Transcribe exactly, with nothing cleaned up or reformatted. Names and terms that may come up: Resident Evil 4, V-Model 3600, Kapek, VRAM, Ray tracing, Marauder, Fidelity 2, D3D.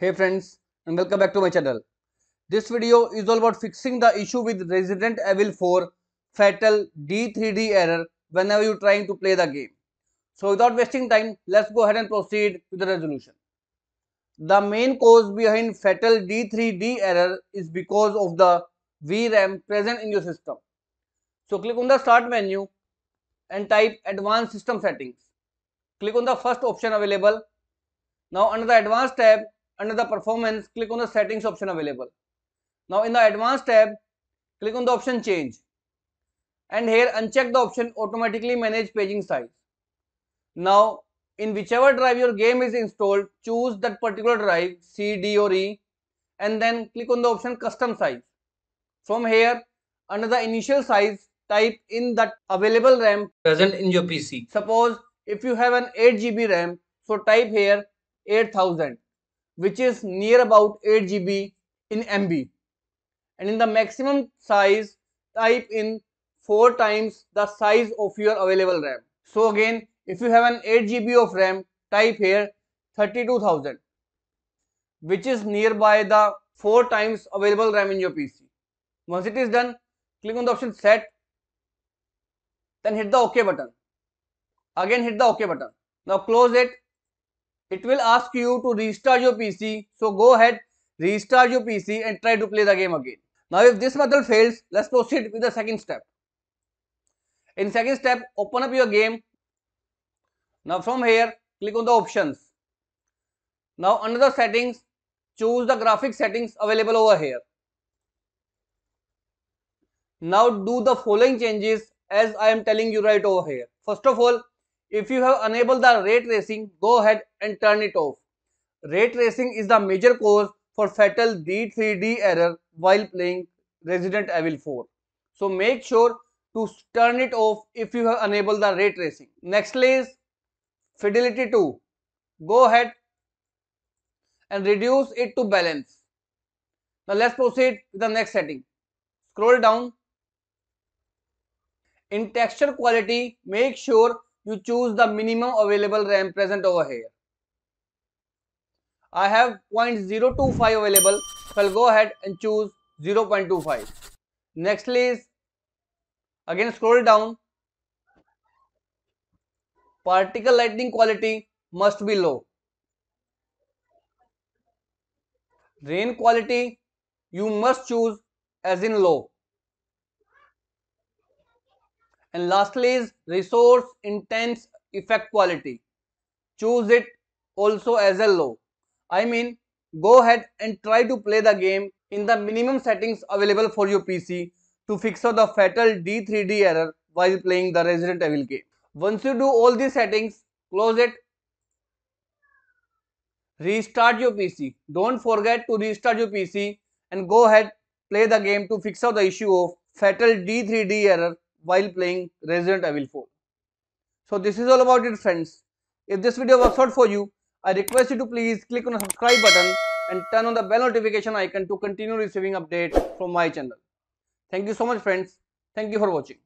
Hey friends, and welcome back to my channel. This video is all about fixing the issue with Resident Evil four fatal D three D error whenever you're trying to play the game. So without wasting time, let's go ahead and proceed with the resolution. The main cause behind fatal D three D error is because of the V RAM present in your system. So click on the start menu and type advanced system settings. Click on the first option available. Now under the advanced tab, under the performance, click on the settings option available. Now in the advanced tab, click on the option change. And here uncheck the option automatically manage paging size. Now in whichever drive your game is installed, choose that particular drive C, D or E, and then click on the option custom size. From here, under the initial size, type in that available RAM present in your P C. Suppose if you have an eight G B RAM, so type here eight thousand. Which is near about eight G B in M B, and in the maximum size type in four times the size of your available RAM. So again, if you have an eight G B of RAM, type here thirty-two thousand, which is nearby the four times available RAM in your P C. Once it is done, click on the option set, then hit the OK button. Again hit the OK button. Now close it. It will ask you to restart your P C, so go ahead, restart your P C and try to play the game again. Now if this method fails, let's proceed with the second step. In second step, open up your game. Now from here, click on the options. Now under the settings, choose the graphic settings available over here. Now do the following changes as I am telling you right over here. First of all, if you have enabled the ray tracing, go ahead and turn it off. Ray tracing is the major cause for fatal D three D error while playing Resident Evil four. So make sure to turn it off if you have enabled the ray tracing. Next is Fidelity two. Go ahead and reduce it to balance. Now let's proceed with the next setting. Scroll down. In texture quality, make sure you choose the minimum available RAM present over here. I have zero point zero two five available, so I'll go ahead and choose zero point two five. Next is, again scroll down. Particle lighting quality must be low. Rain quality you must choose as in low. And lastly is resource intense effect quality. Choose it also as a low. I mean, go ahead and try to play the game in the minimum settings available for your P C to fix out the fatal D three D error while playing the Resident Evil game. Once you do all these settings, close it. Restart your P C. Don't forget to restart your P C and go ahead, play the game to fix out the issue of fatal D three D error while playing Resident Evil four. So this is all about it, friends. If this video was helpful for you, I request you to please click on the subscribe button and turn on the bell notification icon to continue receiving updates from my channel. Thank you so much, friends. Thank you for watching.